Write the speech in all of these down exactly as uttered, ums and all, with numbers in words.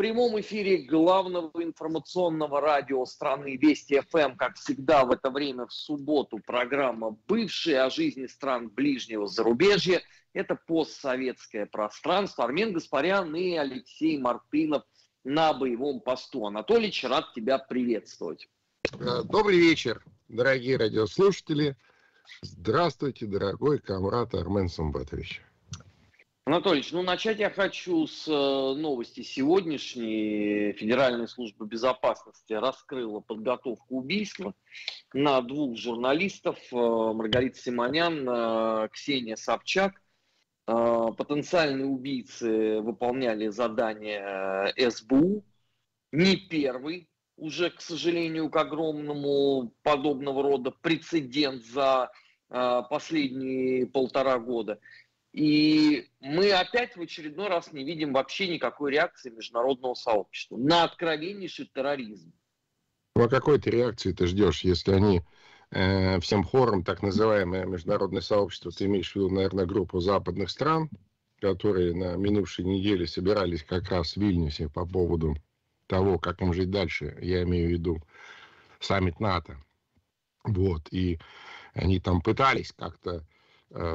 прямом эфире главного информационного радио страны Вести ФМ, как всегда в это время в субботу, программа «Бывшие о жизни стран ближнего зарубежья». Это постсоветское пространство. Армен Гаспарян и Алексей Мартынов на боевом посту. Анатолич, рад тебя приветствовать. Добрый вечер, дорогие радиослушатели. Здравствуйте, дорогой камрад Армен Самбатович. Анатольевич, ну начать я хочу с новости сегодняшней. Федеральная служба безопасности раскрыла подготовку убийства на двух журналистов. Маргарита Симонян, Ксения Собчак. Потенциальные убийцы выполняли задание СБУ. Не первый уже, к сожалению, к огромному подобного рода прецедент за последние полтора года. И мы опять в очередной раз не видим вообще никакой реакции международного сообщества на откровеннейший терроризм. Ну а какой ты реакции ты ждешь, если они э, всем хором, так называемое международное сообщество, ты имеешь в виду, наверное, группу западных стран, которые на минувшей неделе собирались как раз в Вильнюсе по поводу того, как им жить дальше, я имею в виду саммит НАТО. Вот, и они там пытались как-то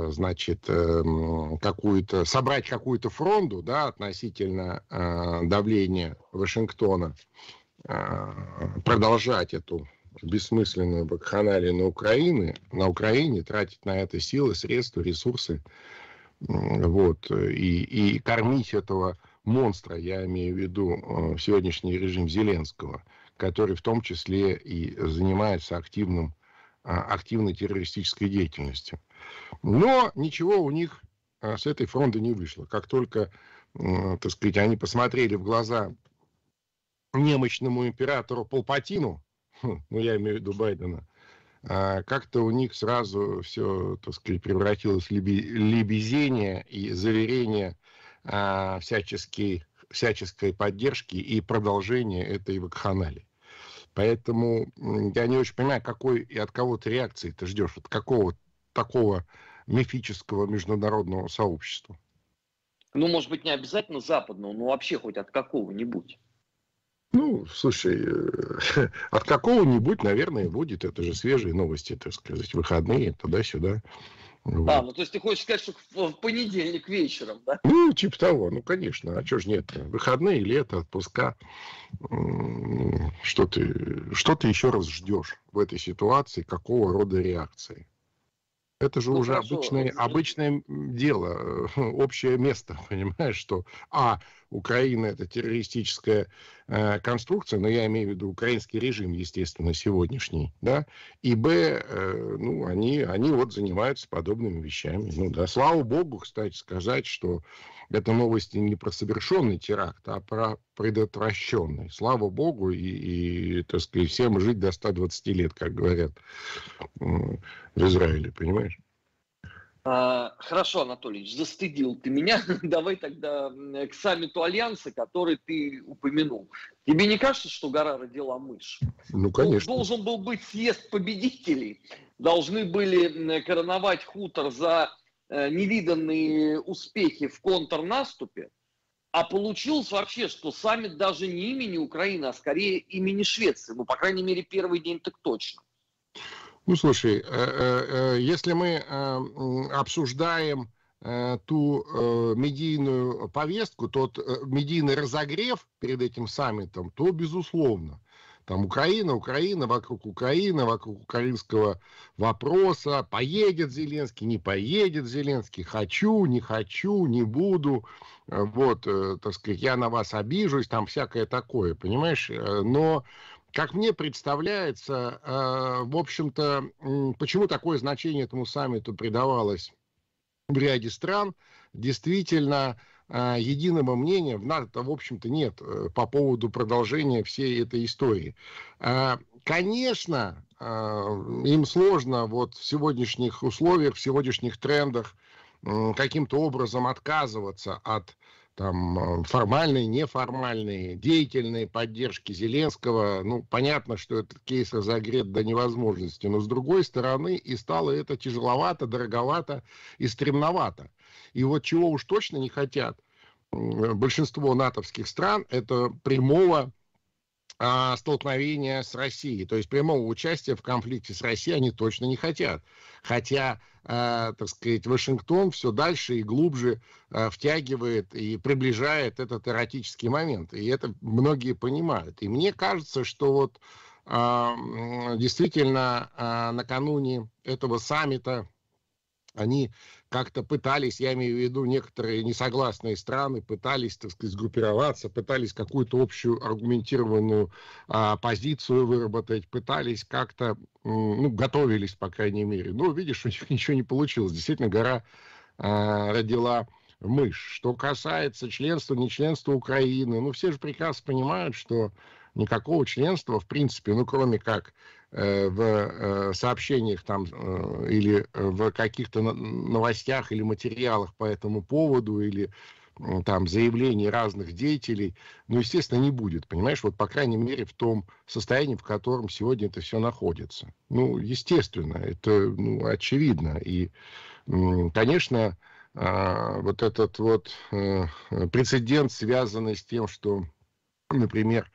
значит, какую-то, собрать какую-то фронду, да, относительно э, давления Вашингтона, э, продолжать эту бессмысленную бакханалию на Украине, на Украине, тратить на это силы, средства, ресурсы, э, вот, и, и кормить этого монстра, я имею в виду э, сегодняшний режим Зеленского, который в том числе и занимается активным, э, активной террористической деятельностью. Но ничего у них с этой фронты не вышло. Как только, так сказать, они посмотрели в глаза немощному императору Палпатину, ну, я имею в виду Байдена, как-то у них сразу все, так сказать, превратилось в лебезение и заверение всяческой, всяческой поддержки и продолжение этой вакханалии. Поэтому я не очень понимаю, какой и от кого ты реакции ты ждешь, от какого-то такого мифического международного сообщества? Ну, может быть, не обязательно западного, но вообще хоть от какого-нибудь. Ну, слушай, от какого-нибудь, наверное, будет. Это же свежие новости, так сказать, выходные, туда-сюда. Вот. А, ну, то есть ты хочешь сказать, что в понедельник вечером, да? Ну, типа того, ну, конечно. А чего ж нет? Выходные, лето, отпуска. Что ты, что ты еще раз ждешь в этой ситуации? Какого рода реакции? Это же ну, уже обычное, обычное дело, общее место, понимаешь, что а, Украина это террористическая э, конструкция, но я имею в виду украинский режим, естественно, сегодняшний, да, и б, э, ну, они, они вот занимаются подобными вещами, ну да, слава богу, кстати, сказать, что это новости не про совершенный теракт, а про предотвращенный, слава богу, и, и так сказать, всем жить до ста двадцати лет, как говорят в Израиле, понимаешь? Хорошо, Анатольевич, застыдил ты меня. Давай тогда к саммиту Альянса, который ты упомянул. Тебе не кажется, что гора родила мышь? Ну, конечно. Должен был быть съезд победителей. Должны были короновать хутор за невиданные успехи в контрнаступе. А получилось вообще, что саммит даже не имени Украины, а скорее имени Швеции. Ну, по крайней мере, первый день так точно. Ну, слушай, если мы обсуждаем ту медийную повестку, тот медийный разогрев перед этим саммитом, то, безусловно, там Украина, Украина, вокруг Украины, вокруг украинского вопроса, поедет Зеленский, не поедет Зеленский, хочу, не хочу, не буду, вот, так сказать, я на вас обижусь, там всякое такое, понимаешь, но... Как мне представляется, в общем-то, почему такое значение этому саммиту придавалось в ряде стран, действительно, единого мнения в НАТО, в общем-то, нет по поводу продолжения всей этой истории. Конечно, им сложно вот в сегодняшних условиях, в сегодняшних трендах каким-то образом отказываться от... там формальные, неформальные, деятельные поддержки Зеленского. Ну, понятно, что этот кейс разогрет до невозможности, но с другой стороны и стало это тяжеловато, дороговато и стремновато. И вот чего уж точно не хотят большинство натовских стран, это прямого а, столкновения с Россией. То есть прямого участия в конфликте с Россией они точно не хотят. Хотя, а, так сказать, Вашингтон все дальше и глубже а, втягивает и приближает этот эротический момент. И это многие понимают. И мне кажется, что вот а, действительно а, накануне этого саммита они как-то пытались, я имею в виду некоторые несогласные страны, пытались, так сказать, сгруппироваться, пытались какую-то общую аргументированную а, позицию выработать, пытались как-то, ну, готовились, по крайней мере. Но, видишь, у них ничего не получилось. Действительно, гора а, родила мышь. Что касается членства, не членства Украины, ну, все же прекрасно понимают, что никакого членства, в принципе, ну, кроме как в сообщениях там или в каких-то новостях или материалах по этому поводу, или там заявлений разных деятелей, ну, естественно, не будет, понимаешь, вот, по крайней мере, в том состоянии, в котором сегодня это все находится. Ну, естественно, это, ну, очевидно, и, конечно, вот этот вот прецедент, связанный с тем, что, например,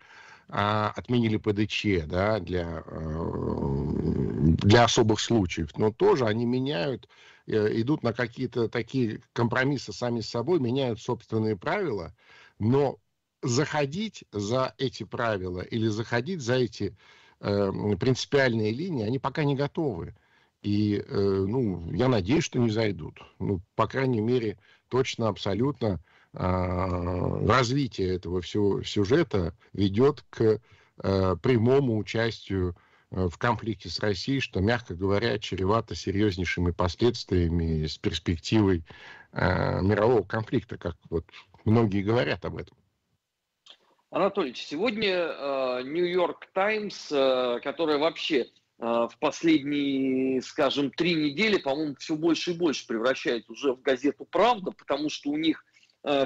отменили ПДЧ, да, для, для особых случаев, но тоже они меняют, идут на какие-то такие компромиссы сами с собой, меняют собственные правила, но заходить за эти правила или заходить за эти э, принципиальные линии они пока не готовы. И, э, ну, я надеюсь, что не зайдут. Ну, по крайней мере, точно, абсолютно развитие этого всего сюжета ведет к э, прямому участию в конфликте с Россией, что, мягко говоря, чревато серьезнейшими последствиями с перспективой э, мирового конфликта, как вот многие говорят об этом. Анатольевич, сегодня Нью-Йорк Таймс, которая вообще э, в последние, скажем, три недели, по-моему, все больше и больше превращается уже в газету «Правда», потому что у них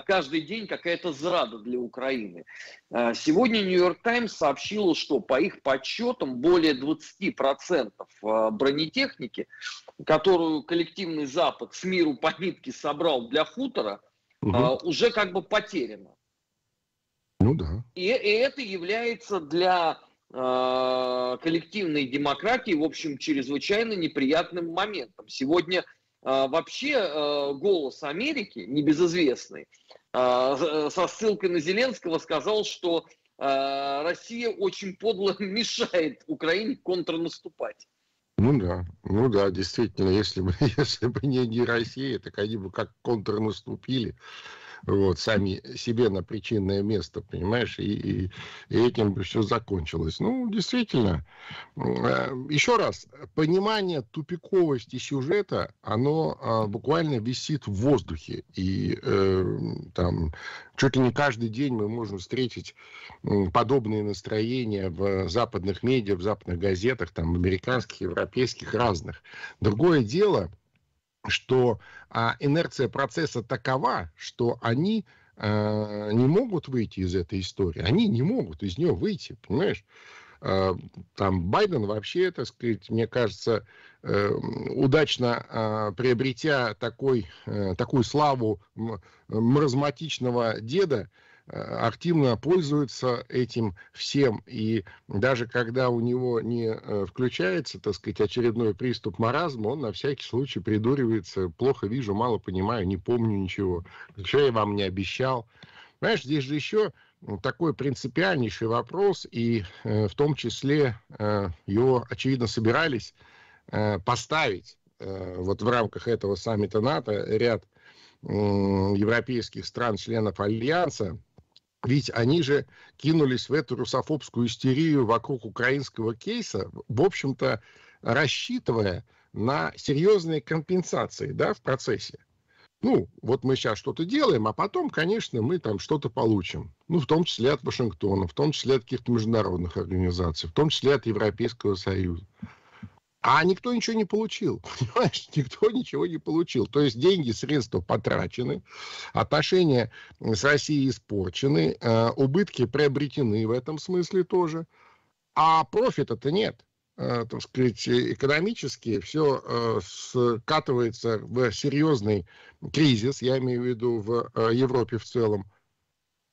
каждый день какая-то зрада для Украины. Сегодня Нью-Йорк Таймс сообщила, что по их подсчетам более двадцать процентов бронетехники, которую коллективный Запад с миру по нитке собрал для хутора, угу. уже как бы потеряно. Ну да. И, и это является для э, коллективной демократии, в общем, чрезвычайно неприятным моментом. Сегодня вообще «Голос Америки», небезызвестный, со ссылкой на Зеленского сказал, что Россия очень подло мешает Украине контрнаступать. Ну да, ну да, действительно, если бы, если бы не, не Россия, так они бы как контрнаступили, вот, сами себе на причинное место, понимаешь, и, и, и этим бы все закончилось. Ну, действительно, еще раз, понимание тупиковости сюжета, оно буквально висит в воздухе, и там чуть ли не каждый день мы можем встретить подобные настроения в западных медиа, в западных газетах, там, американских, европейских, европейских, разных. Другое дело, что а, инерция процесса такова, что они а, не могут выйти из этой истории. Они не могут из нее выйти, понимаешь? А, там Байден вообще, так сказать, мне кажется, э, удачно а, приобретя такой, э, такую славу маразматичного деда, активно пользуется этим всем, и даже когда у него не включается, так сказать, очередной приступ маразма, он на всякий случай придуривается: плохо вижу, мало понимаю, не помню ничего, что я вам не обещал. Знаешь, здесь же еще такой принципиальнейший вопрос, и э, в том числе э, его, очевидно, собирались э, поставить э, вот в рамках этого саммита НАТО ряд э, европейских стран-членов Альянса. Ведь они же кинулись в эту русофобскую истерию вокруг украинского кейса, в общем-то, рассчитывая на серьезные компенсации, да, в процессе. Ну, вот мы сейчас что-то делаем, а потом, конечно, мы там что-то получим. Ну, в том числе от Вашингтона, в том числе от каких-то международных организаций, в том числе от Европейского Союза. А никто ничего не получил, понимаешь, никто ничего не получил. То есть деньги, средства потрачены, отношения с Россией испорчены, э, убытки приобретены в этом смысле тоже, а профита-то нет. так сказать, экономически все скатывается в серьезный кризис, я имею в виду в Европе в целом,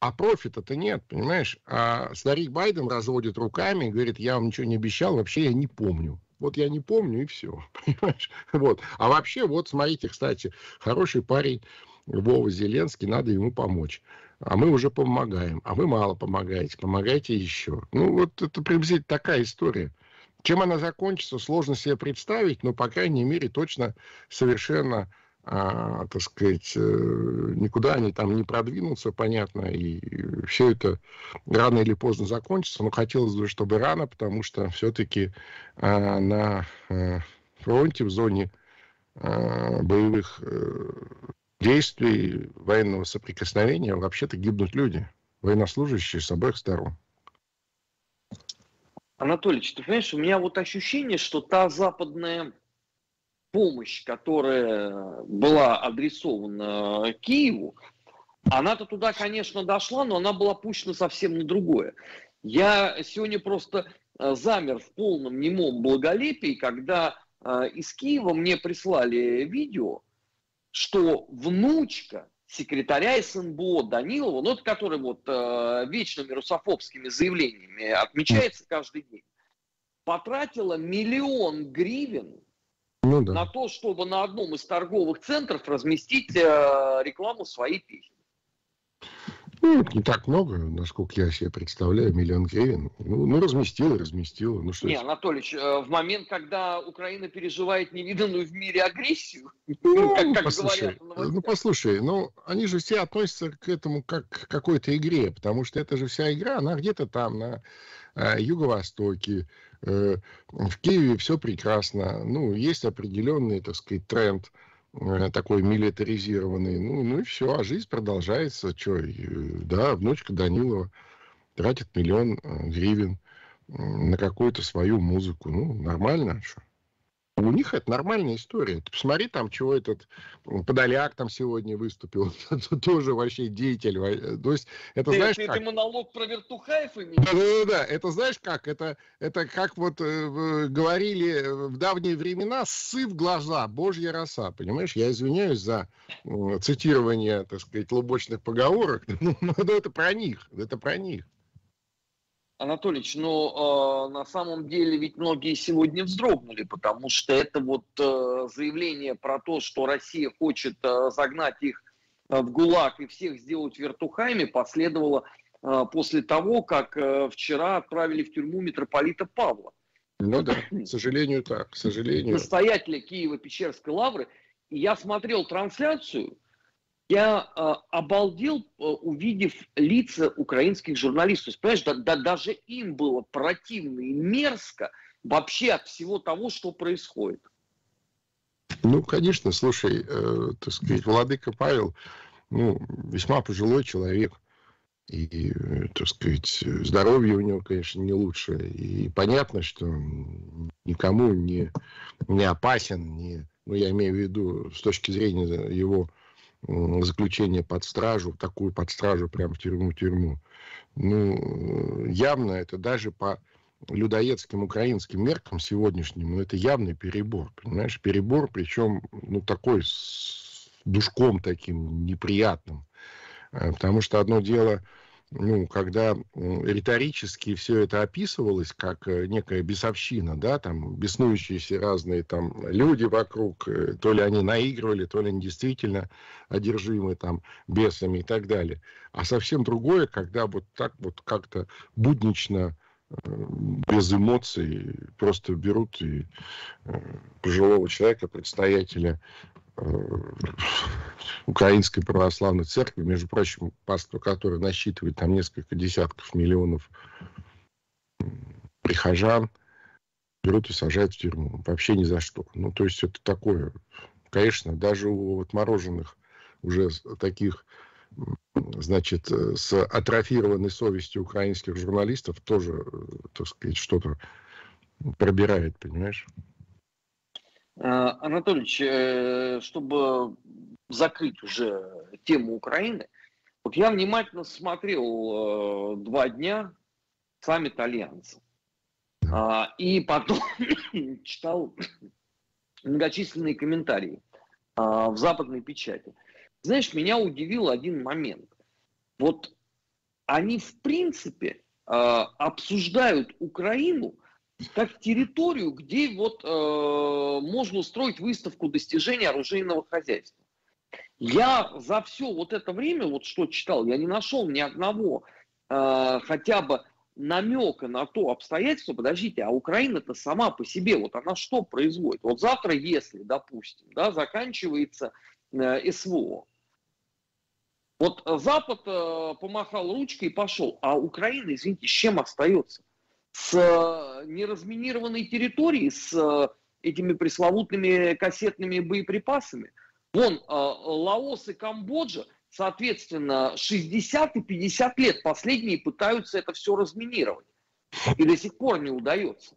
а профита-то нет, понимаешь? А старик Байден разводит руками и говорит, я вам ничего не обещал, вообще я не помню. Вот я не помню и все, понимаешь? Вот. А вообще, вот смотрите, кстати, хороший парень Вова Зеленский, надо ему помочь. А мы уже помогаем, а вы мало помогаете, помогайте еще. Ну вот это приблизительно такая история. Чем она закончится, сложно себе представить, но, по крайней мере, точно совершенно, а, так сказать, никуда они там не продвинутся, понятно, и все это рано или поздно закончится. Но хотелось бы, чтобы рано, потому что все-таки а, на а, фронте, в зоне а, боевых а, действий, военного соприкосновения, вообще-то гибнут люди, военнослужащие с обеих сторон. Анатольевич, ты понимаешь, у меня вот ощущение, что та западная помощь, которая была адресована Киеву, она-то туда, конечно, дошла, но она была пущена совсем на другое. Я сегодня просто замер в полном немом благолепии, когда из Киева мне прислали видео, что внучка секретаря СНБО Данилова, ну, это который вот э, вечными русофобскими заявлениями отмечается каждый день, потратила миллион гривен ну, да. на то, чтобы на одном из торговых центров разместить э, рекламу своей песни. Ну, не так много, насколько я себе представляю, миллион гривен. Ну, ну разместила, разместила. Ну, что не, это... Анатольевич, в момент, когда Украина переживает невиданную в мире агрессию, ну, как, как послушай, говорят, ну, послушай, ну, они же все относятся к этому как к какой-то игре, потому что это же вся игра, она где-то там, на э, юго-востоке, э, в Киеве все прекрасно, ну, есть определенный, так сказать, тренд, такой милитаризированный, ну, ну и все, а жизнь продолжается, что, да, внучка Данилова тратит миллион гривен на какую-то свою музыку, ну, нормально, что? У них это нормальная история. Ты посмотри, там, чего этот Подоляк там сегодня выступил. Это тоже вообще деятель. То есть, это ты, знаешь ты, как... Ты монолог про Вертухаев имеешь? Да-да-да. Это знаешь как? Это, это как вот э, говорили в давние времена, ссы в глаза, божья роса. Понимаешь? Я извиняюсь за э, цитирование, так сказать, лубочных поговорок. Но, но это про них. Это про них. Анатольевич, но э, на самом деле ведь многие сегодня вздрогнули, потому что это вот э, заявление про то, что Россия хочет э, загнать их э, в ГУЛАГ и всех сделать вертухами, последовало э, после того, как э, вчера отправили в тюрьму митрополита Павла. Ну да, к сожалению так, к сожалению. Настоятеля Киево-Печерской лавры. И я смотрел трансляцию, я э, обалдел, э, увидев лица украинских журналистов. Понимаешь, да, да, даже им было противно и мерзко вообще от всего того, что происходит. Ну, конечно, слушай, э, так сказать, владыка Павел, ну, весьма пожилой человек. И, так сказать, здоровье у него, конечно, не лучше. И понятно, что никому не, не опасен, не, ну, я имею в виду, с точки зрения его... заключение под стражу, такую под стражу, прям в тюрьму-тюрьму. Ну, явно это даже по людоедским украинским меркам сегодняшним, ну, это явный перебор, понимаешь? Перебор, причем, ну, такой с душком таким неприятным. Потому что одно дело, ну, когда риторически все это описывалось, как некая бесовщина, да, там, беснующиеся разные там люди вокруг, то ли они наигрывали, то ли они действительно одержимы там бесами и так далее. А совсем другое, когда вот так вот как-то буднично, без эмоций, просто берут и пожилого человека, предстоятеля Украинской православной церкви, между прочим, паству, которая насчитывает там несколько десятков миллионов прихожан, берут и сажают в тюрьму. Вообще ни за что. Ну, то есть, это такое, конечно, даже у отмороженных уже таких, значит, с атрофированной совестью украинских журналистов тоже, так сказать, что-то пробирает, понимаешь? Анатольевич, чтобы закрыть уже тему Украины, вот я внимательно смотрел два дня саммит Альянса. А, и потом читал многочисленные комментарии а, в западной печати. Знаешь, меня удивил один момент. Вот они, в принципе, а, обсуждают Украину как территорию, где вот а, можно устроить выставку достижений оружейного хозяйства. Я за все вот это время, вот что читал, я не нашел ни одного а, хотя бы намека на то обстоятельство, подождите, а Украина-то сама по себе, вот она что производит? Вот завтра, если, допустим, да, заканчивается э, СВО, вот Запад э, помахал ручкой и пошел, а Украина, извините, с чем остается? С э, неразминированной территорией, с э, этими пресловутыми кассетными боеприпасами? Вон, э, Лаос и Камбоджа, соответственно, шестьдесят и пятьдесят лет последние пытаются это все разминировать. И до сих пор не удается.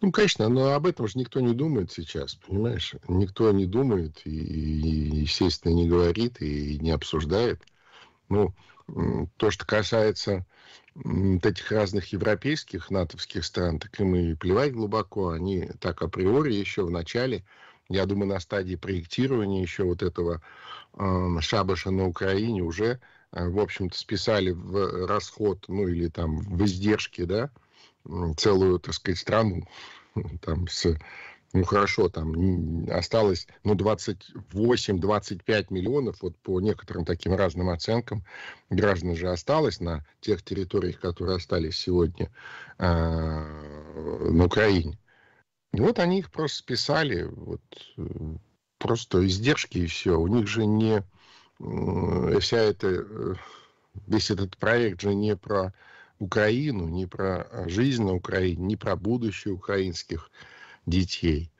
Ну, конечно, но об этом же никто не думает сейчас, понимаешь? Никто не думает и, естественно, не говорит и не обсуждает. Ну, то, что касается вот этих разных европейских, натовских стран, так им и плевать глубоко. Они так априори еще в начале... Я думаю, на стадии проектирования еще вот этого э, шабаша на Украине уже, э, в общем-то, списали в расход, ну, или там в издержки, да, целую, так сказать, страну. Там с, ну, хорошо, там осталось, ну, двадцать восемь - двадцать пять миллионов, вот по некоторым таким разным оценкам, граждан же осталось на тех территориях, которые остались сегодня э, на Украине. Вот они их просто списали, вот, просто издержки и все. У них же не вся эта, весь этот проект же не про Украину, не про жизнь на Украине, не про будущее украинских детей.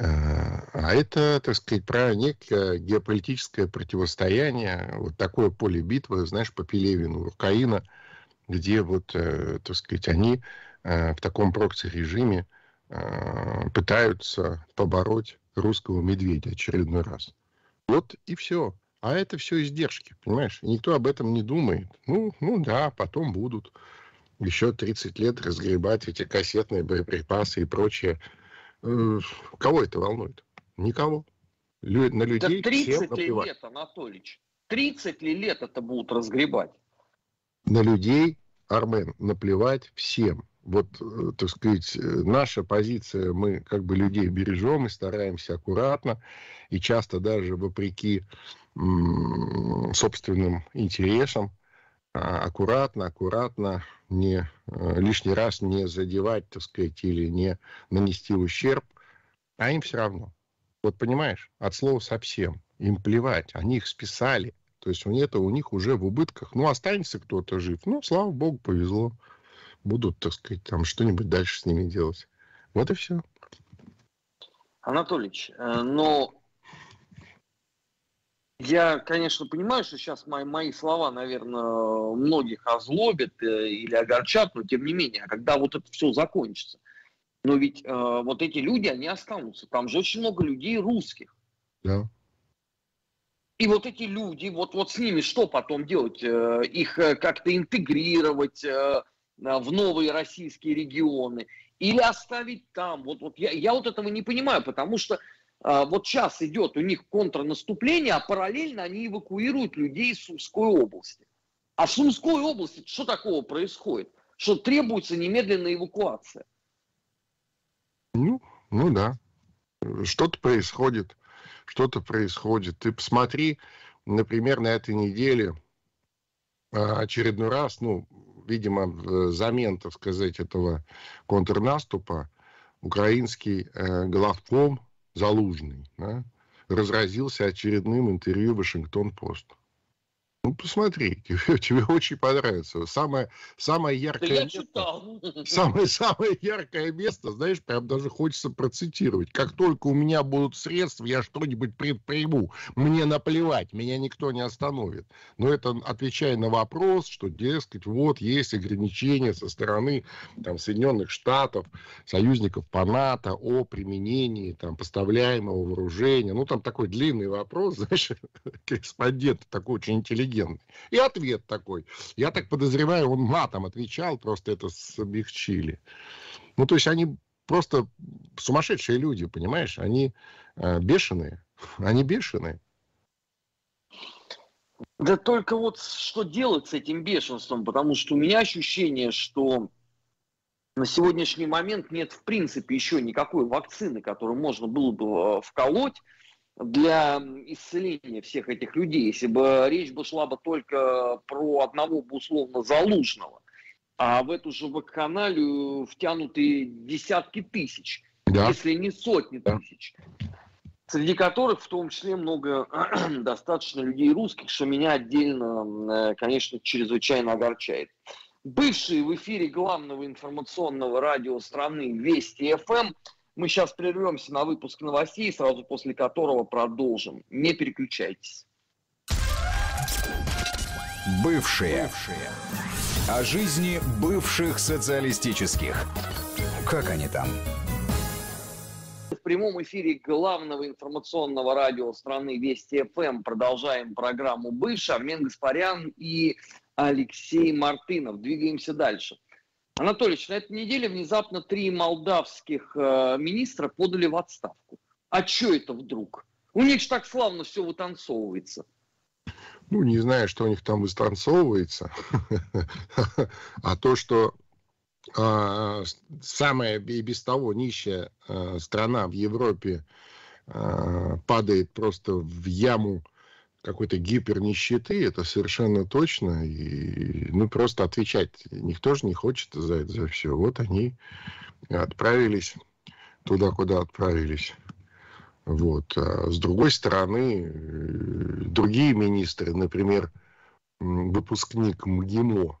А это, так сказать, про некое геополитическое противостояние, вот такое поле битвы, знаешь, по Пелевину, Украина, где вот, так сказать, они в таком прокси-режиме пытаются побороть русского медведя очередной раз. Вот и все. А это все издержки, понимаешь? И никто об этом не думает. Ну, ну да, потом будут еще тридцать лет разгребать эти кассетные боеприпасы и прочее. Кого это волнует? Никого. Лю- на людей да тридцать всем ли лет, Анатольевич? тридцать ли лет это будут разгребать? На людей, Армен, наплевать всем. Вот, так сказать, наша позиция, мы как бы людей бережем и стараемся аккуратно, и часто даже вопреки м- собственным интересам, аккуратно, аккуратно, не, лишний раз не задевать, так сказать, или не нанести ущерб, а им все равно. Вот понимаешь, от слова совсем, им плевать, они их списали, то есть это у них уже в убытках, ну останется кто-то жив, ну слава богу, повезло. Будут, так сказать, там что-нибудь дальше с ними делать. Вот и все. Анатольевич, но я, конечно, понимаю, что сейчас мои, мои слова, наверное, многих озлобят или огорчат, но тем не менее, когда вот это все закончится. Но ведь э, вот эти люди, они останутся. Там же очень много людей русских. Да. И вот эти люди, вот, вот с ними что потом делать? Их как-то интегрировать в новые российские регионы, или оставить там. Вот, вот я, я вот этого не понимаю, потому что э, вот сейчас идет у них контрнаступление, а параллельно они эвакуируют людей из Сумской области. А в Сумской области что такого происходит? Что требуется немедленная эвакуация? Ну, ну да. Что-то происходит. Что-то происходит. Ты посмотри, например, на этой неделе очередной раз, ну, видимо, взамен, так сказать, этого контрнаступа, украинский э, главком Залужный, да, разразился очередным интервью «Вашингтон-Пост». Ну, посмотри, тебе, тебе очень понравится. Самое, самое яркое место, самое, самое яркое место, знаешь, прям даже хочется процитировать. Как только у меня будут средства, я что-нибудь предприму. Мне наплевать, меня никто не остановит. Но это отвечая на вопрос, что, дескать, вот есть ограничения со стороны там, Соединенных Штатов, союзников по НАТО о применении там, поставляемого вооружения. Ну, там такой длинный вопрос, знаешь, корреспондент такой очень интеллигентный. офигенный. И ответ такой. Я так подозреваю, он матом отвечал, просто это смягчили. Ну, то есть они просто сумасшедшие люди, понимаешь? Они э, бешеные. Они бешеные. Да только вот что делать с этим бешенством? Потому что у меня ощущение, что на сегодняшний момент нет в принципе еще никакой вакцины, которую можно было бы вколоть для исцеления всех этих людей. Если бы речь бы шла бы только про одного бы условно Залужного, а в эту же вакханалию втянуты десятки тысяч, да, если не сотни да. тысяч. Среди которых в том числе много достаточно людей русских, что меня отдельно, конечно, чрезвычайно огорчает. Бывший в эфире главного информационного радио страны Вести ФМ. Мы сейчас прервемся на выпуск новостей, сразу после которого продолжим. Не переключайтесь. Бывшие. Бывшие. О жизни бывших социалистических. Как они там? В прямом эфире главного информационного радио страны Вести ФМ продолжаем программу «Бывшие». Армен Гаспарян и Алексей Мартынов. Двигаемся дальше. Анатольевич, на этой неделе внезапно три молдавских э, министра подали в отставку. А чё это вдруг? У них же так славно все вытанцовывается. Ну, не знаю, что у них там вытанцовывается. А то, что... самая и без того нищая страна в Европе падает просто в яму какой-то гипернищеты, это совершенно точно. И, ну, просто отвечать никто же не хочет за это за все. Вот они отправились туда, куда отправились. Вот. А с другой стороны, другие министры, например, выпускник МГИМО,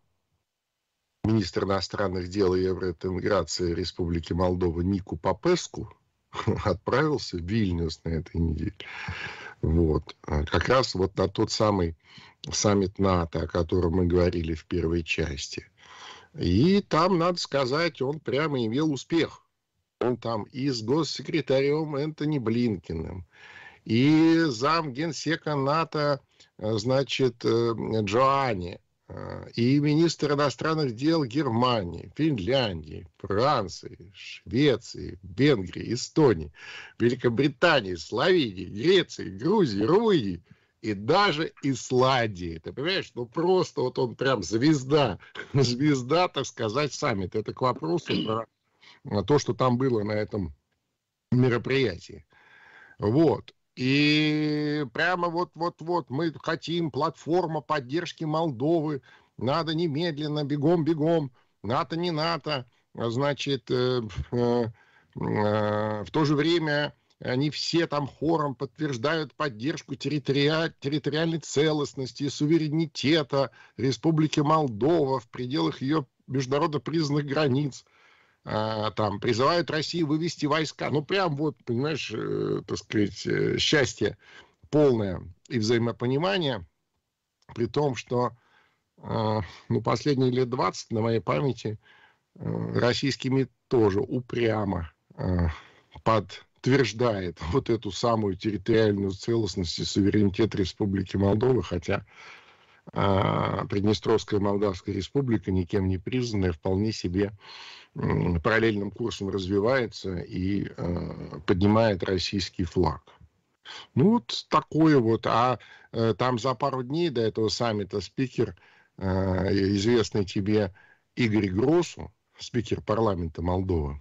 министр иностранных дел и евроинтеграции Республики Молдова Нику Попеску отправился в Вильнюс на этой неделе. Вот. Как раз вот на тот самый саммит НАТО, о котором мы говорили в первой части. И там, надо сказать, он прямо имел успех. Он там и с госсекретарем Энтони Блинкеном, и зам генсека НАТО, значит, Джоанни, и министр иностранных дел Германии, Финляндии, Франции, Швеции, Венгрии, Эстонии, Великобритании, Словении, Греции, Грузии, Румынии и даже Исландии. Ты понимаешь, ну просто вот он прям звезда, звезда, так сказать, саммит. Это к вопросу про то, что там было на этом мероприятии. Вот. И прямо вот-вот-вот мы хотим, платформа поддержки Молдовы, надо немедленно, бегом-бегом, НАТО не НАТО, значит, э, э, э, в то же время они все там хором подтверждают поддержку территори- территориальной целостности и суверенитета Республики Молдова в пределах ее международно признанных границ. Там призывают Россию вывести войска. Ну, прям вот, понимаешь, э, так сказать, э, счастье полное и взаимопонимание. При том, что э, ну, последние лет двадцать, на моей памяти, э, российскими тоже упрямо э, подтверждает вот эту самую территориальную целостность и суверенитет Республики Молдова, хотя... Приднестровская Молдавская Республика, никем не признанная, вполне себе параллельным курсом развивается и поднимает российский флаг. Ну, вот такое вот. А там за пару дней до этого саммита спикер, известный тебе Игорь Гросу, спикер парламента Молдовы,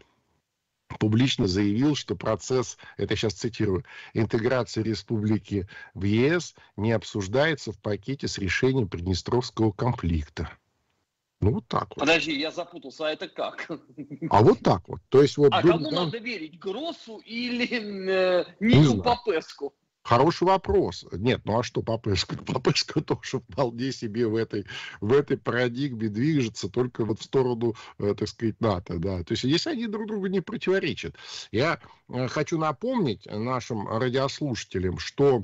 публично заявил, что процесс, это сейчас цитирую, интеграции республики в ЕС не обсуждается в пакете с решением Приднестровского конфликта. Ну, вот так вот. Подожди, я запутался, а это как? А вот так вот. То есть, вот а дум, кому там... надо верить, Гросу или э, Нику Попеску? Хороший вопрос. Нет, ну а что Попешка? Попешка тоже вполне себе в этой, в этой парадигме движется только вот в сторону, так сказать, НАТО. Да. То есть, если они друг другу не противоречат. Я хочу напомнить нашим радиослушателям, что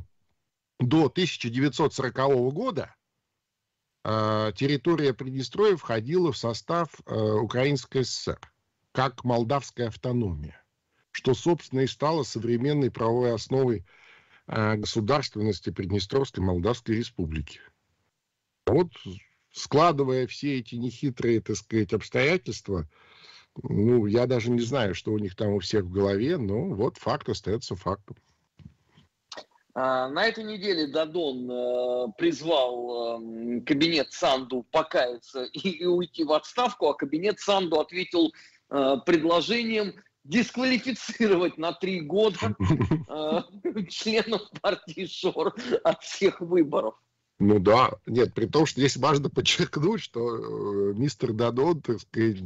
до тысяча девятьсот сорокового года территория Приднестровья входила в состав Украинской ССР, как молдавская автономия, что, собственно, и стало современной правовой основой государственности Приднестровской Молдавской Республики. Вот складывая все эти нехитрые, так сказать, обстоятельства, ну, я даже не знаю, что у них там у всех в голове, но вот факт остается фактом. На этой неделе Дадон призвал кабинет Санду покаяться и уйти в отставку, а кабинет Санду ответил предложением дисквалифицировать на три года членов партии ШОР от всех выборов. Ну да, нет, при том, что здесь важно подчеркнуть, что мистер Дадон, так сказать,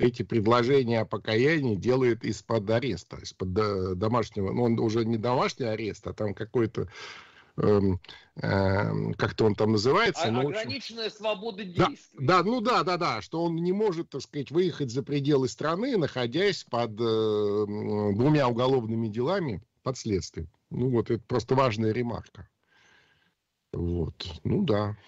эти предложения о покаянии делает из-под ареста, из-под домашнего, ну он уже не домашний арест, а там какой-то, эм, эм, как-то он там называется. А, но, ограниченная общем, свобода действий. Да, да, ну да, да, да, что он не может, так сказать, выехать за пределы страны, находясь под э, двумя уголовными делами под следствием. Ну вот, это просто важная ремарка. Вот, ну да.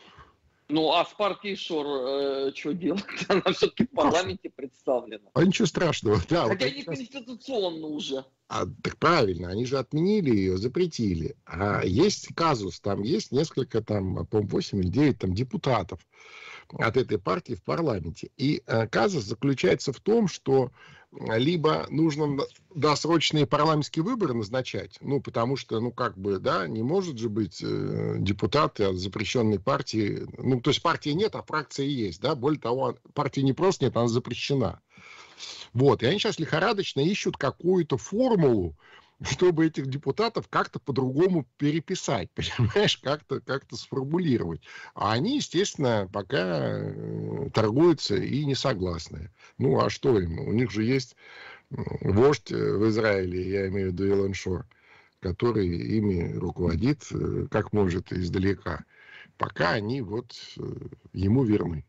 Ну, а с партией ШОР э, что делать? Она все-таки в парламенте представлена. А ничего страшного, да. Хотя вот не сейчас... конституционно уже. А, так правильно, они же отменили ее, запретили. А есть казус, там есть несколько, там, по-моему, восемь или девять там, депутатов от этой партии в парламенте. И э, казус заключается в том, что либо нужно досрочные парламентские выборы назначать, ну, потому что, ну, как бы, да, не может же быть э, депутаты от запрещенной партии, ну, то есть партии нет, а фракции есть, да, более того, партии не просто нет, она запрещена. Вот, и они сейчас лихорадочно ищут какую-то формулу, чтобы этих депутатов как-то по-другому переписать, понимаешь, как-то как-то сформулировать. А они, естественно, пока торгуются и не согласны. Ну, а что им? У них же есть вождь в Израиле, я имею в виду Элен Шор, который ими руководит, как может, издалека. Пока они вот ему верны.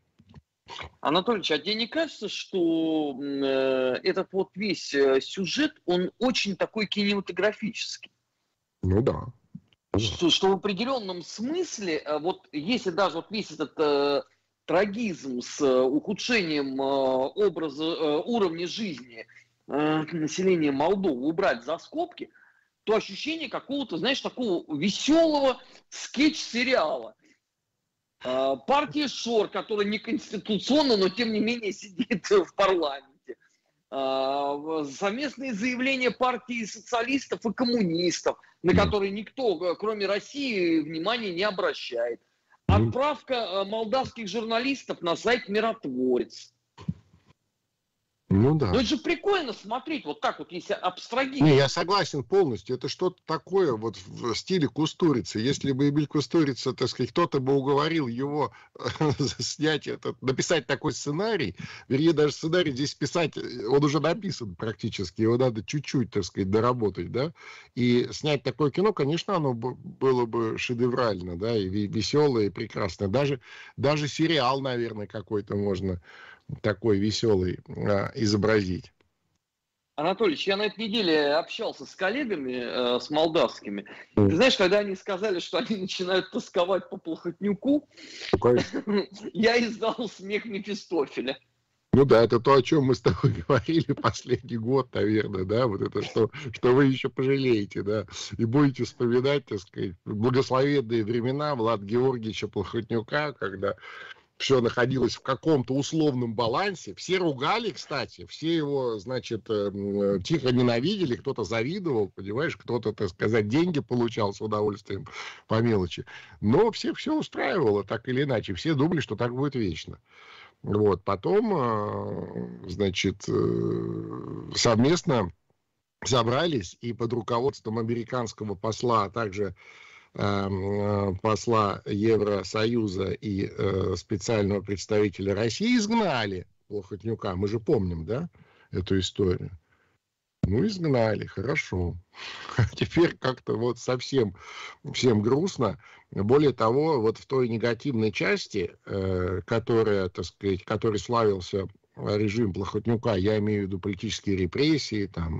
Анатольевич, а тебе не кажется, что э, этот вот весь э, сюжет, он очень такой кинематографический? Ну да. Что, что в определенном смысле, э, вот если даже вот весь этот э, трагизм с э, ухудшением э, образа, э, уровня жизни э, населения Молдовы убрать за скобки, то ощущение какого-то, знаешь, такого веселого скетч-сериала. Партия ШОР, которая не конституционна, но тем не менее сидит в парламенте. Совместные заявления партии социалистов и коммунистов, на которые никто, кроме России, внимания не обращает. Отправка молдавских журналистов на сайт «Миротворец». Ну да. Но это же прикольно смотреть, вот так вот, если абстрагировать. Не, я согласен полностью. Это что-то такое вот в стиле Кустурицы. Если бы Эмиль Кустурица, так сказать, кто-то бы уговорил его снять этот, написать такой сценарий, вернее, даже сценарий здесь писать, он уже написан практически, его надо чуть-чуть, так сказать, доработать, да, и снять такое кино, конечно, оно было бы шедеврально, да, и веселое, и прекрасное. Даже, даже сериал, наверное, какой-то можно... такой веселый а, изобразить. Анатольевич, я на этой неделе общался с коллегами, э, с молдавскими. Ты знаешь, когда они сказали, что они начинают тосковать по Плохотнюку, я издал смех Мефистофеля. Ну да, это то, о чем мы с тобой говорили последний год, наверное, да, вот это, что, что вы еще пожалеете, да, и будете вспоминать, так сказать, благословенные времена Влада Георгиевича Плохотнюка, когда... все находилось в каком-то условном балансе. Все ругали, кстати, все его, значит, тихо ненавидели, кто-то завидовал, понимаешь, кто-то, так сказать, деньги получал с удовольствием по мелочи. Но все все устраивало так или иначе, все думали, что так будет вечно. Вот, потом, значит, совместно собрались и под руководством американского посла, а также... посла Евросоюза и э, специального представителя России изгнали Плохотнюка. Мы же помним, да, эту историю. Ну, изгнали, хорошо. Теперь как-то вот совсем всем грустно. Более того, вот в той негативной части, э, которая, так сказать, которой славился режим Плохотнюка, я имею в виду политические репрессии, там,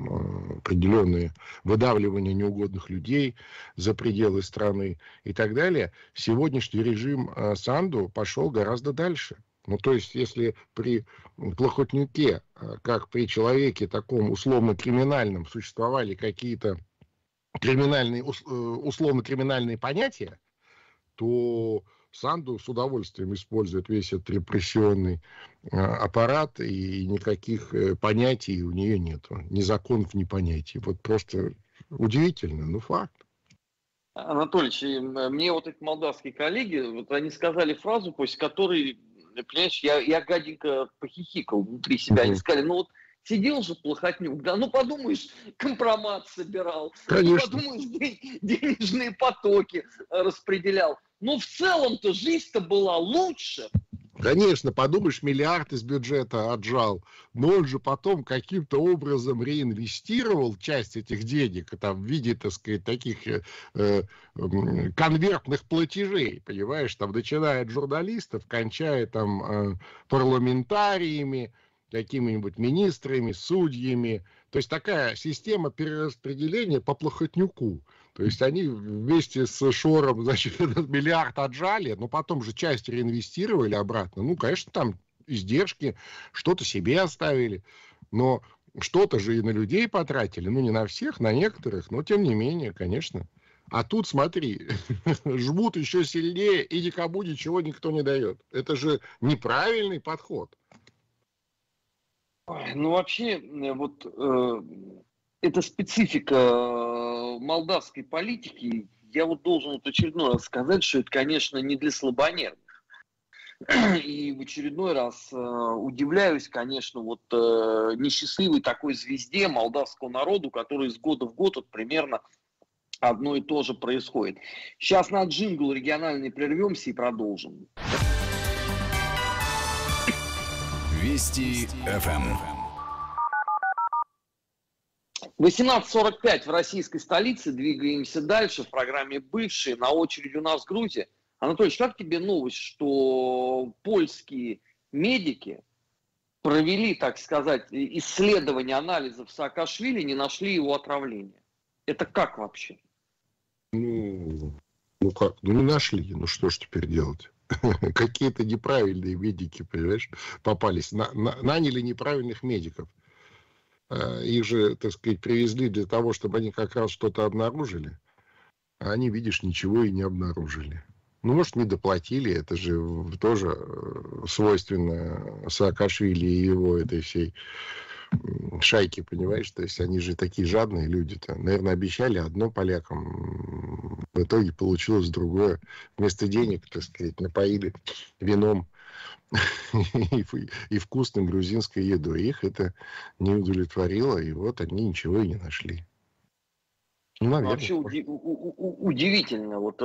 определенные выдавливания неугодных людей за пределы страны и так далее, сегодняшний режим Санду пошел гораздо дальше. Ну, то есть, если при Плохотнюке, как при человеке таком условно-криминальном, существовали какие-то криминальные, условно-криминальные понятия, то Санду с удовольствием использует весь этот репрессионный аппарат, и никаких понятий у нее нет. Ни законов, ни понятий. Вот просто удивительно, но факт. Анатольевич, мне вот эти молдавские коллеги, вот они сказали фразу, после которой, понимаешь, я, я гаденько похихикал внутри себя. Они сказали, ну вот сидел же плохотнюк, да, ну подумаешь, компромат собирал, ну, подумаешь, денежные потоки распределял. Ну, в целом-то жизнь-то была лучше. Конечно, подумаешь, миллиард из бюджета отжал, но он же потом каким-то образом реинвестировал часть этих денег там, в виде, так сказать, таких э, э, конвертных платежей, понимаешь, там, начиная от журналистов, кончая там э, парламентариями, какими-нибудь министрами, судьями. То есть такая система перераспределения по плохотнюку. То есть они вместе с ШОРом, значит, миллиард отжали, но потом же часть реинвестировали обратно. Ну, конечно, там издержки, что-то себе оставили, но что-то же и на людей потратили. Ну, не на всех, на некоторых, но тем не менее, конечно. А тут, смотри, жмут еще сильнее, и никому ничего никто не дает. Это же неправильный подход. Ну, вообще, вот э, эта специфика молдавской политики, я вот должен вот очередной раз сказать, что это, конечно, не для слабонервных. И в очередной раз э, удивляюсь, конечно, вот э, несчастливой такой звезде молдавского народу, который из года в год вот, примерно одно и то же происходит. Сейчас на джингл региональный прервемся и продолжим. Вести ФМ. восемнадцать сорок пять в российской столице. Двигаемся дальше в программе «Бывшие». На очереди у нас Грузия. Анатольевич, как тебе новость, что польские медики провели, так сказать, исследование анализов Саакашвили, не нашли его отравления? Это как вообще? Ну, ну как? Ну не нашли. Ну что ж теперь делать? Какие-то неправильные медики, понимаешь, попались. На, на, наняли неправильных медиков. Э, их же, так сказать, привезли для того, чтобы они как раз что-то обнаружили. А они, видишь, ничего и не обнаружили. Ну, может, не доплатили. Это же тоже свойственно Саакашвили и его этой всей шайке, понимаешь. То есть они же такие жадные люди-то. Наверное, обещали одно полякам. В итоге получилось другое. Вместо денег, так сказать, напоили вином и вкусной грузинской едой. Их это не удовлетворило, и вот они ничего и не нашли. Ну, наверное, вообще уди- у- у- удивительно, вот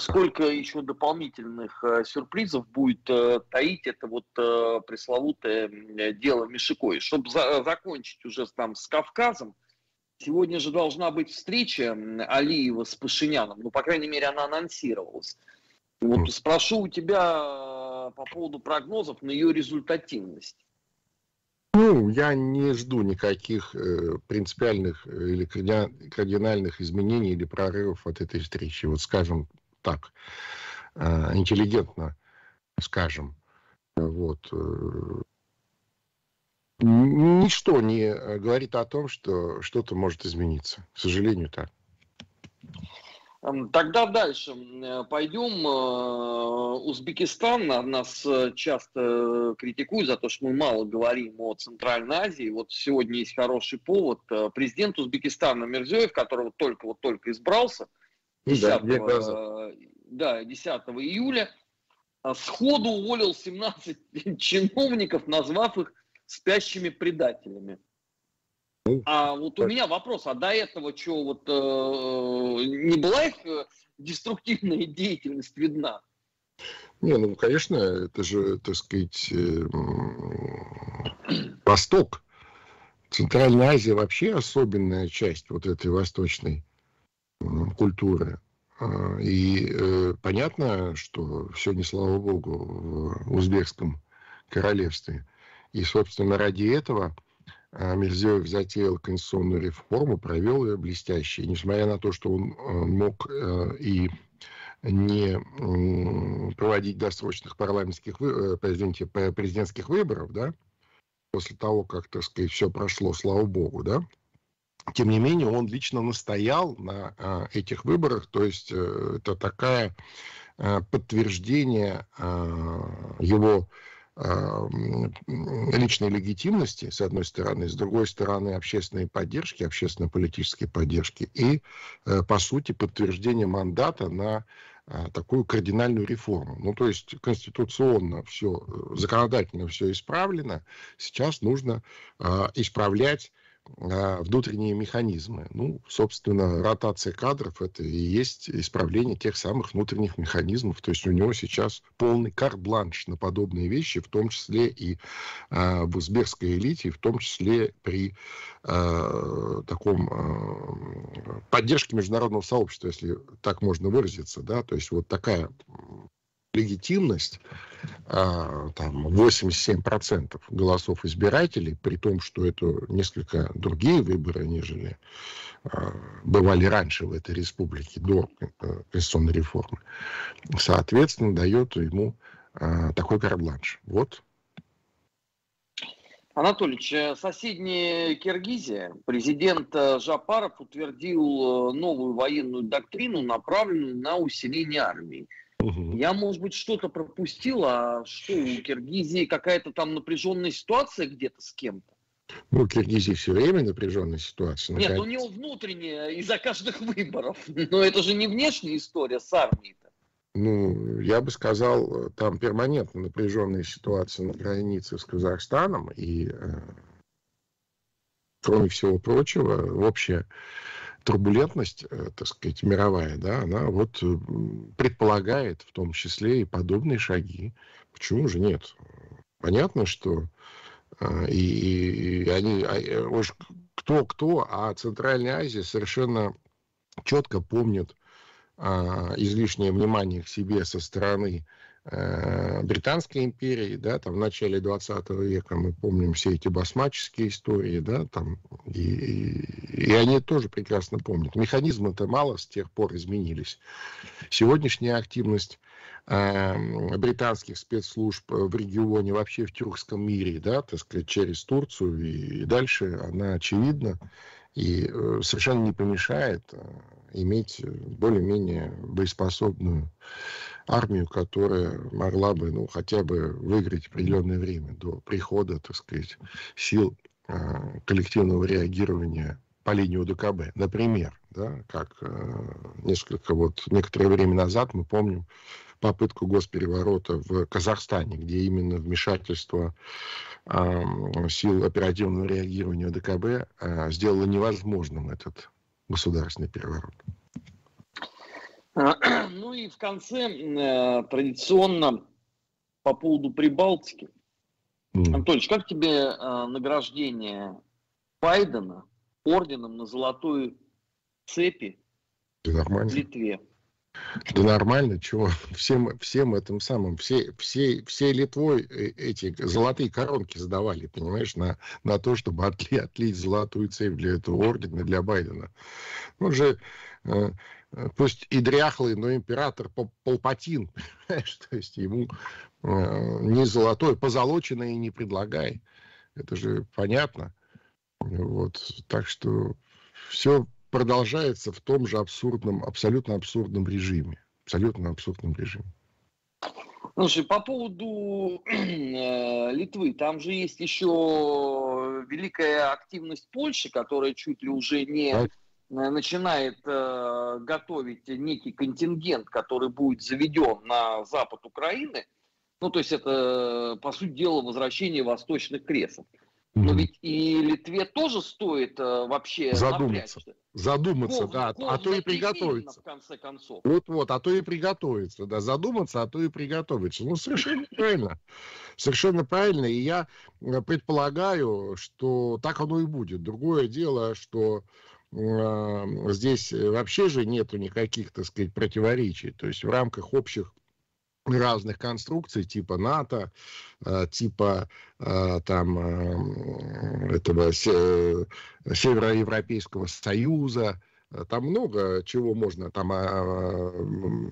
сколько еще дополнительных э, сюрпризов будет э, таить это вот э, пресловутое дело Мишиковой. Чтобы за- закончить уже там с Кавказом, сегодня же должна быть встреча Алиева с Пашиняном. Ну, по крайней мере, она анонсировалась. Вот спрошу у тебя по поводу прогнозов на ее результативность. Ну, я не жду никаких э, принципиальных или кардинальных изменений или прорывов от этой встречи. Вот скажем так, э, интеллигентно скажем. Вот. Э, ничто не говорит о том, что что-то может измениться. К сожалению, так. Тогда дальше пойдем. Узбекистан нас часто критикует за то, что мы мало говорим о Центральной Азии. Вот сегодня есть хороший повод. Президент Узбекистана Мирзиёев, которого только вот только избрался, десятого, да, десятого июля, сходу уволил семнадцать чиновников, назвав их спящими предателями. Ну, а вот так. У меня вопрос, а до этого что, вот э, не была их деструктивная деятельность видна? Не, ну, конечно, это же, так сказать, э, Восток. Центральная Азия вообще особенная часть вот этой восточной э, культуры. И э, понятно, что сегодня, слава богу, в узбекском королевстве. И, собственно, ради этого Мирзиёев затеял конституционную реформу, провел ее блестяще. И несмотря на то, что он мог и не проводить досрочных парламентских, президентских выборов, да, после того, как, так сказать, все прошло, слава богу, да, тем не менее он лично настоял на этих выборах. То есть это такая подтверждение его личной легитимности, с одной стороны, с другой стороны, общественной поддержки, общественно-политической поддержки, и, по сути, подтверждение мандата на такую кардинальную реформу. Ну, то есть, конституционно все, законодательно все исправлено, сейчас нужно исправлять внутренние механизмы. Ну, собственно, ротация кадров — это и есть исправление тех самых внутренних механизмов. То есть у него сейчас полный карт-бланш на подобные вещи, в том числе и э, в узбекской элите, и в том числе при э, таком э, поддержке международного сообщества, если так можно выразиться, да, то есть вот такая легитимность, там, восемьдесят семь процентов голосов избирателей, при том, что это несколько другие выборы, нежели бывали раньше в этой республике до конституционной реформы, соответственно, дает ему такой карт-бланш. Вот. Анатольевич, соседняя Киргизия, президент Жапаров утвердил новую военную доктрину, направленную на усиление армии. Я, может быть, что-то пропустил, а что, у Киргизии какая-то там напряженная ситуация где-то с кем-то? Ну, у Киргизии все время напряженная ситуация. Нет, у него внутренняя, из-за каждых выборов. Но это же не внешняя история с армией-то. Ну, я бы сказал, там перманентно напряженная ситуация на границе с Казахстаном. И, кроме всего прочего, общая турбулентность, так сказать, мировая, да, она вот предполагает в том числе и подобные шаги. Почему же нет? Понятно, что и, и они, уж кто-кто, а Центральная Азия совершенно четко помнит излишнее внимание к себе со стороны Британской империи, да, там в начале двадцатого века мы помним все эти басмаческие истории, да, там, и, и, и они тоже прекрасно помнят. Механизмы-то мало с тех пор изменились. Сегодняшняя активность э, британских спецслужб в регионе, вообще в тюркском мире, да, так сказать, через Турцию и дальше, она очевидна и э, совершенно не помешает иметь более-менее боеспособную армию, которая могла бы, ну, хотя бы выиграть определенное время до прихода, так сказать, сил э, коллективного реагирования по линии О Д К Б. Например, да, как э, несколько, вот, некоторое время назад мы помним попытку госпереворота в Казахстане, где именно вмешательство э, сил оперативного реагирования О Д К Б э, сделало невозможным этот государственный переворот. Ну и в конце традиционно по поводу Прибалтики. Mm. Анатольевич, как тебе награждение Байдена орденом на золотой цепи в Литве? Да нормально, чего? Всем, всем этим самым, все, все, всей Литвой эти золотые коронки задавали, понимаешь, на, на то, чтобы отли, отлить золотую цепь для этого ордена, для Байдена. Он же, э, пусть и дряхлый, но император Палпатин, понимаешь, то есть ему э, не золотое, позолоченное и не предлагай. Это же понятно. Вот, так что все продолжается в том же абсурдном, абсолютно абсурдном режиме. Абсолютно абсурдном режиме. Слушай, по поводу э, Литвы, там же есть еще великая активность Польши, которая чуть ли уже не э, начинает э, готовить некий контингент, который будет заведен на запад Украины. Ну, то есть это, по сути дела, возвращение восточных кресов. Но ведь и Литве тоже стоит э, вообще задуматься, напрячься. задуматься, ков, да, ков, а то и приготовиться. В конце концов. Вот-вот, а то и приготовиться, да, задуматься, а то и приготовиться. Ну, совершенно правильно, совершенно правильно, и я предполагаю, что так оно и будет. Другое дело, что э, здесь вообще же нету никаких, так сказать, противоречий, то есть в рамках общих разных конструкций, типа НАТО, типа там этого Североевропейского союза, там много чего можно, там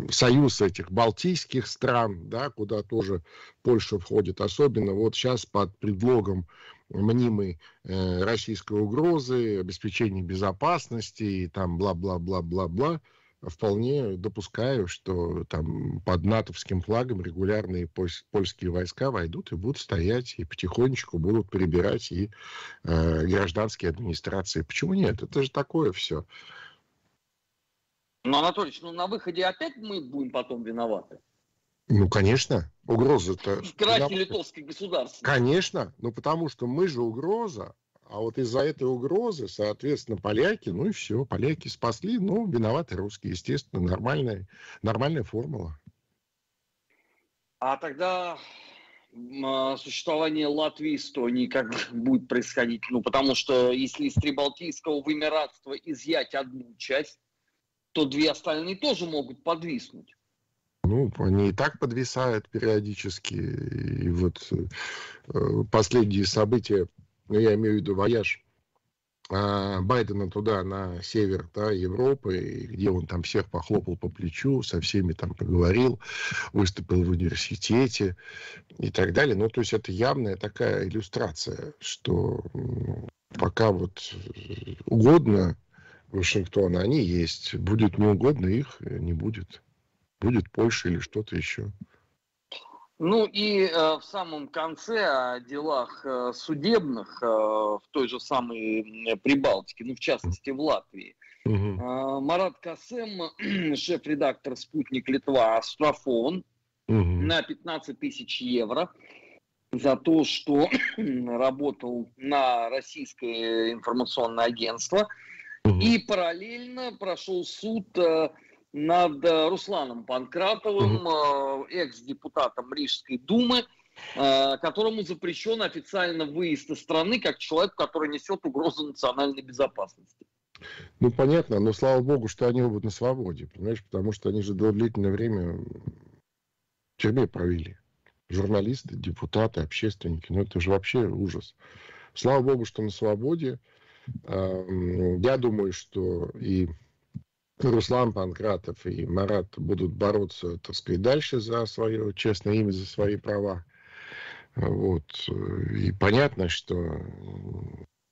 союз этих балтийских стран, да, куда тоже Польша входит, особенно вот сейчас под предлогом мнимой российской угрозы, обеспечения безопасности и там бла-бла-бла-бла-бла. вполне допускаю, что там под натовским флагом регулярные польские войска войдут и будут стоять, и потихонечку будут перебирать и э, гражданские администрации. Почему нет? Это же такое все. Ну, Анатольевич, ну на выходе опять мы будем потом виноваты? Ну, конечно. Угроза-то... В крахе литовской государственности. Конечно. Ну, потому что мы же угроза. А вот из-за этой угрозы, соответственно, поляки, ну и все, поляки спасли, ну, виноваты русские, естественно, нормальная, нормальная формула. А тогда существование Латвии, Эстонии как будет происходить? Ну, потому что если из Прибалтийского вымиратства изъять одну часть, то две остальные тоже могут подвиснуть. Ну, они и так подвисают периодически, и вот последние события, ну, я имею в виду вояж а, Байдена туда, на север, да, Европы, где он там всех похлопал по плечу, со всеми там поговорил, выступил в университете и так далее. Ну, то есть это явная такая иллюстрация, что пока вот угодно Вашингтона, они есть, будет неугодно, их не будет. Будет Польша или что-то еще. Ну и э, в самом конце о делах э, судебных э, в той же самой Прибалтике, ну в частности в Латвии. Угу. Э, Марат Касем, шеф-редактор «Спутник Литва», оштрафован угу. на пятнадцать тысяч евро за то, что работал на российское информационное агентство. Угу. И параллельно прошел суд... Э, над Русланом Панкратовым, mm-hmm. экс-депутатом Рижской думы, которому запрещен официально выезд из страны как человеку, который несет угрозу национальной безопасности. Ну, понятно, но слава богу, что они оба на свободе, понимаешь, потому что они же длительное время в тюрьме провели. Журналисты, депутаты, общественники, ну это же вообще ужас. Слава богу, что на свободе. Я думаю, что и Руслан Панкратов и Марат будут бороться, так сказать, дальше за свое честное имя, за свои права. Вот. И понятно, что,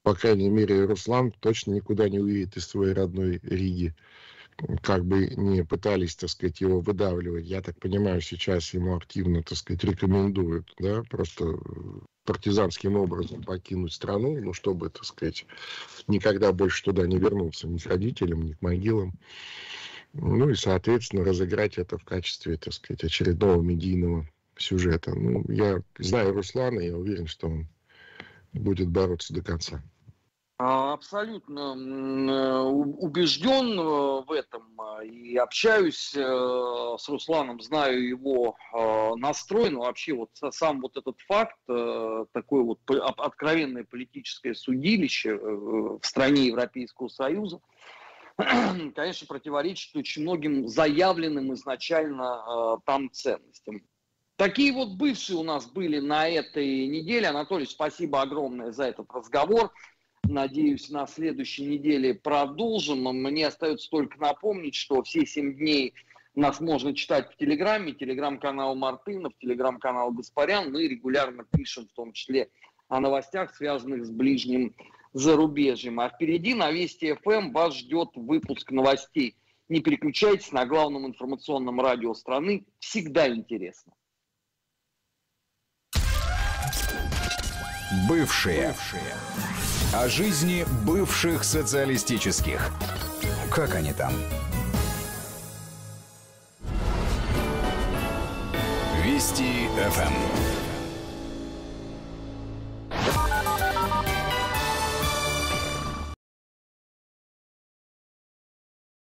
по крайней мере, Руслан точно никуда не уедет из своей родной Риги. Как бы не пытались, так сказать, его выдавливать. Я так понимаю, сейчас ему активно, так сказать, рекомендуют, да, просто партизанским образом покинуть страну, ну, чтобы, так сказать, никогда больше туда не вернуться, ни к родителям, ни к могилам. Ну, и, соответственно, разыграть это в качестве, так сказать, очередного медийного сюжета. Ну, я знаю Руслана, я уверен, что он будет бороться до конца. Абсолютно убежден в этом и общаюсь с Русланом, знаю его настрой, но вообще вот сам вот этот факт, такое вот откровенное политическое судилище в стране Европейского Союза, конечно, противоречит очень многим заявленным изначально там ценностям. Такие вот бывшие у нас были на этой неделе. Анатолий, спасибо огромное за этот разговор. Надеюсь, на следующей неделе продолжим. Мне остается только напомнить, что все семь дней нас можно читать в Телеграме. Телеграм-канал Мартынов, телеграм-канал Гаспарян. Мы регулярно пишем, в том числе, о новостях, связанных с ближним зарубежьем. А впереди на Вести ФМ вас ждет выпуск новостей. Не переключайтесь, на главном информационном радио страны всегда интересно. Бывшие. Бывшие. О жизни бывших социалистических. Как они там? Вести ФМ.